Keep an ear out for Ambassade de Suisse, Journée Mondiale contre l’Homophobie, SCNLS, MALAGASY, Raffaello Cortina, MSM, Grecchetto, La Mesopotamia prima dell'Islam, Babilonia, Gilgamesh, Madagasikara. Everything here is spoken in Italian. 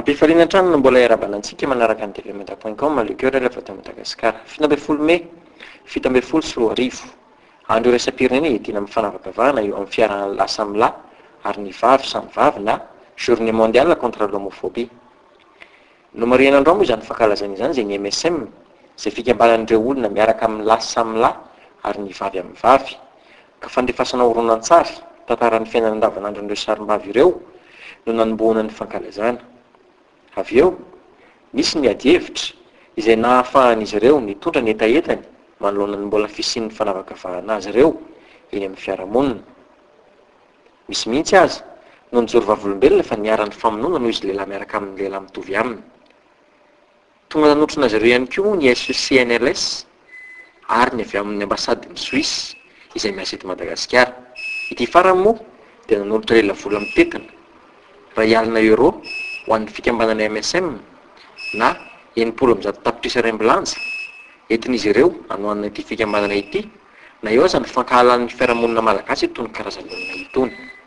Apifarinaggianna bolera balanziti malara cantile metapoincom maluchiore la fatamata cascara. Finabe ful me, fitabe ful suo rifu. Andure sapirneni tinam fana papavana io anfiara la samla, arnifav samfavna, giorni mondiale contro l'omofobia. Numerian al rombo zany fakalazany zany zegny MSM, zay fikambanandreo olona miaraka amin'ny lasa amin'ny lahy ary ny vavy amin'ny vavy. Ka fandefasana horonan-tsary tantaran'ny fiainana andavanandron'ireo sarim-bavy ireo no nanomboana ny fankalazana. Avy eo, misy ny ady hevitra izay nahafahan'izy ireo nitondra ny etaentany manoloana ny mbola fisian'ny fanavakavahana azy ireo eny amin'ny fiarahamonina. Misy mihitsy aza no nijoro vavolombelona fa niaran'ny famonoana noho izy lehilahy miaraka amin'ny lehilahy mitovy aminy. Tonga nanotrona azy ireo ihany koa ny SCNLS ary ny avy amin'ny ambasadiny Suisse izay miasa eto Madagasikara. Ity farany moa dia nanolotra $11 mitetina raha hialina euro ho an'ny fikambanana MSM na $80 tapitrisa raim-bilanja entin'izy ireo hanohanana ity fikambanana ity na eo aza ny fankahalan'ny fiarahamonina malagasy itony karazana olona itony.